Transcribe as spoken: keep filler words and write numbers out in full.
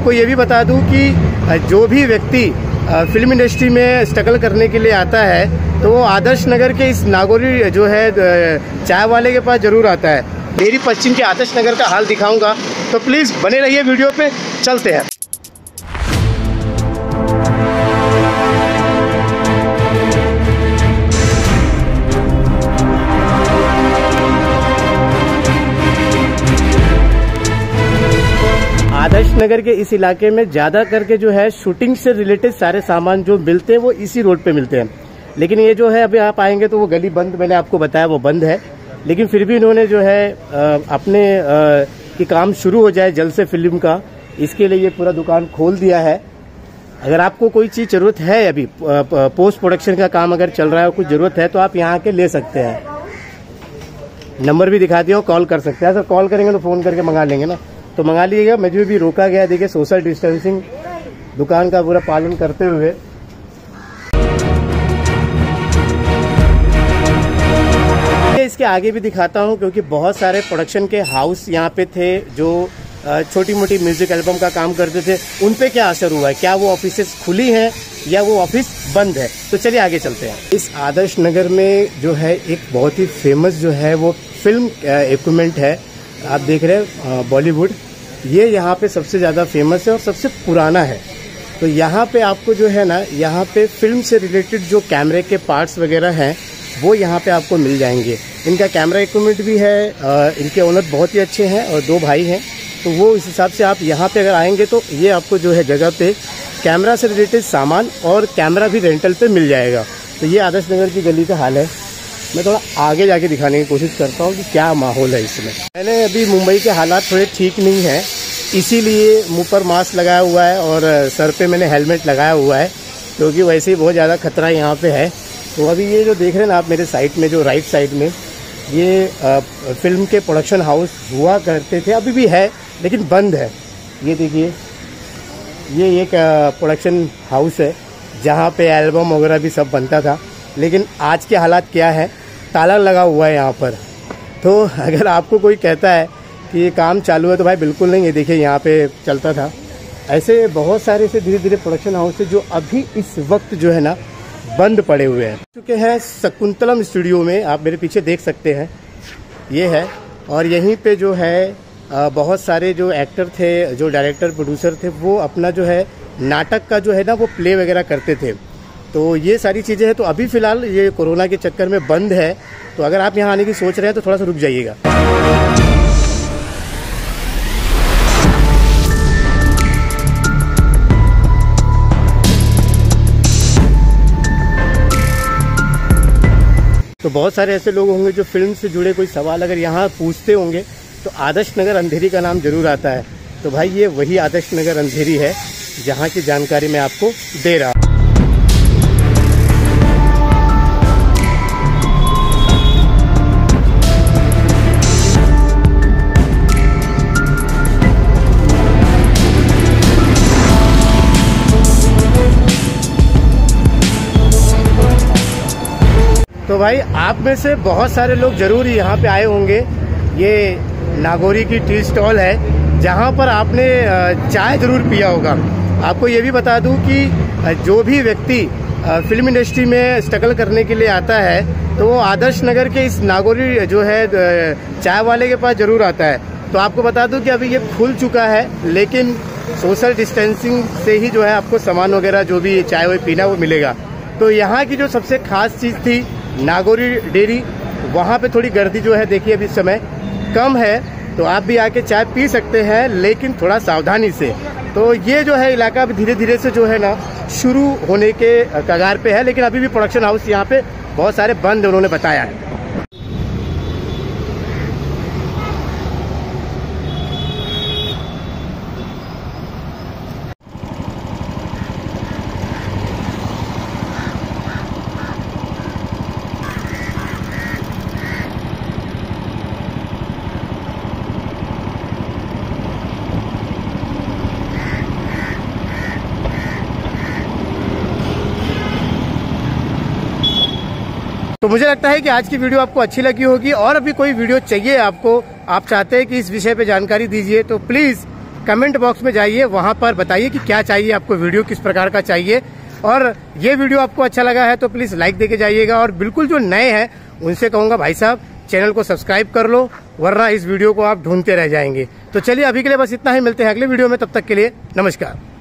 आपको ये भी बता दूं कि जो भी व्यक्ति फिल्म इंडस्ट्री में स्ट्रगल करने के लिए आता है तो वो आदर्श नगर के इस नागोरी जो है चाय वाले के पास ज़रूर आता है। अंधेरी पश्चिम के आदर्श नगर का हाल दिखाऊंगा, तो प्लीज़ बने रहिए वीडियो पे, चलते हैं। आदर्श नगर के इस इलाके में ज़्यादा करके जो है शूटिंग से रिलेटेड सारे सामान जो मिलते हैं वो इसी रोड पे मिलते हैं, लेकिन ये जो है अभी आप आएंगे तो वो गली बंद, मैंने आपको बताया वो बंद है, लेकिन फिर भी इन्होंने जो है अपने कि काम शुरू हो जाए जल्द से फिल्म का, इसके लिए ये पूरा दुकान खोल दिया है। अगर आपको कोई चीज़ ज़रूरत है, अभी पोस्ट प्रोडक्शन का काम अगर चल रहा है, कुछ ज़रूरत है तो आप यहाँ आके ले सकते हैं। नंबर भी दिखा दिया, कॉल कर सकते हैं। सर कॉल करेंगे तो फ़ोन करके मंगा लेंगे ना, तो मंगा लीजिएगा। मुझे भी रोका गया, देखिए सोशल डिस्टेंसिंग दुकान का पूरा पालन करते हुए। इसके आगे भी दिखाता हूं, क्योंकि बहुत सारे प्रोडक्शन के हाउस यहां पे थे जो छोटी मोटी म्यूजिक एल्बम का काम करते थे, उन पे क्या असर हुआ है, क्या वो ऑफिसेस खुली हैं या वो ऑफिस बंद है, तो चलिए आगे चलते हैं। इस आदर्श नगर में जो है एक बहुत ही फेमस जो है वो फिल्म इक्विपमेंट है, आप देख रहे हैं बॉलीवुड, ये यहाँ पे सबसे ज़्यादा फेमस है और सबसे पुराना है। तो यहाँ पे आपको जो है ना, यहाँ पे फिल्म से रिलेटेड जो कैमरे के पार्ट्स वगैरह हैं वो यहाँ पे आपको मिल जाएंगे। इनका कैमरा इक्विपमेंट भी है, इनके ओनर बहुत ही अच्छे हैं और दो भाई हैं, तो वो इस हिसाब से आप यहाँ पे अगर आएंगे तो ये आपको जो है जगह पे कैमरा से रिलेटेड सामान और कैमरा भी रेंटल पे मिल जाएगा। तो ये आदर्श नगर की गली का हाल है। मैं थोड़ा आगे जाके दिखाने की कोशिश करता हूँ कि क्या माहौल है इसमें। मैंने अभी मुंबई के हालात थोड़े ठीक नहीं हैं, इसीलिए मुँह पर मास्क लगाया हुआ है और सर पर मैंने हेलमेट लगाया हुआ है, क्योंकि वैसे ही बहुत ज़्यादा खतरा यहाँ पर है। तो अभी ये जो देख रहे हैं ना आप मेरे साइड में, जो राइट साइड में, ये आ, फिल्म के प्रोडक्शन हाउस हुआ करते थे, अभी भी है लेकिन बंद है। ये देखिए, ये एक प्रोडक्शन हाउस है जहाँ पे एल्बम वगैरह भी सब बनता था, लेकिन आज के हालात क्या है, ताला लगा हुआ है यहाँ पर। तो अगर आपको कोई कहता है कि ये काम चालू है तो भाई बिल्कुल नहीं। ये देखिए यहाँ पर चलता था, ऐसे बहुत सारे से धीरे धीरे प्रोडक्शन हाउस जो अभी इस वक्त जो है ना बंद पड़े हुए हैं। चुके हैं शकुंतलम स्टूडियो में, आप मेरे पीछे देख सकते हैं, ये है, और यहीं पे जो है बहुत सारे जो एक्टर थे, जो डायरेक्टर प्रोड्यूसर थे, वो अपना जो है नाटक का जो है ना वो प्ले वगैरह करते थे। तो ये सारी चीज़ें हैं, तो अभी फ़िलहाल ये कोरोना के चक्कर में बंद है, तो अगर आप यहाँ आने की सोच रहे हैं तो थोड़ा सा रुक जाइएगा। तो बहुत सारे ऐसे लोग होंगे जो फिल्म से जुड़े कोई सवाल अगर यहाँ पूछते होंगे तो आदर्श नगर अंधेरी का नाम जरूर आता है। तो भाई ये वही आदर्श नगर अंधेरी है जहाँ की जानकारी मैं आपको दे रहा हूँ। तो भाई आप में से बहुत सारे लोग जरूर यहाँ पे आए होंगे। ये नागोरी की टी स्टॉल है जहाँ पर आपने चाय ज़रूर पिया होगा। आपको ये भी बता दूँ कि जो भी व्यक्ति फिल्म इंडस्ट्री में स्ट्रगल करने के लिए आता है तो वो आदर्श नगर के इस नागोरी जो है चाय वाले के पास ज़रूर आता है। तो आपको बता दूँ कि अभी ये खुल चुका है, लेकिन सोशल डिस्टेंसिंग से ही जो है आपको सामान वगैरह जो भी चाय वाय पीना वो मिलेगा। तो यहाँ की जो सबसे खास चीज़ थी नागोरी डेयरी, वहाँ पे थोड़ी गर्दी जो है देखिए अभी समय कम है, तो आप भी आके चाय पी सकते हैं, लेकिन थोड़ा सावधानी से। तो ये जो है इलाका अभी धीरे धीरे से जो है ना शुरू होने के कगार पे है, लेकिन अभी भी प्रोडक्शन हाउस यहाँ पे बहुत सारे बंद उन्होंने बताया है। तो मुझे लगता है कि आज की वीडियो आपको अच्छी लगी होगी, और अभी कोई वीडियो चाहिए आपको, आप चाहते हैं कि इस विषय पे जानकारी दीजिए, तो प्लीज़ कमेंट बॉक्स में जाइए, वहाँ पर बताइए कि क्या चाहिए आपको, वीडियो किस प्रकार का चाहिए। और ये वीडियो आपको अच्छा लगा है तो प्लीज़ लाइक देके जाइएगा। और बिल्कुल जो नए हैं उनसे कहूँगा भाई साहब चैनल को सब्सक्राइब कर लो, वरना इस वीडियो को आप ढूंढते रह जाएंगे। तो चलिए अभी के लिए बस इतना ही, मिलते हैं अगले वीडियो में, तब तक के लिए नमस्कार।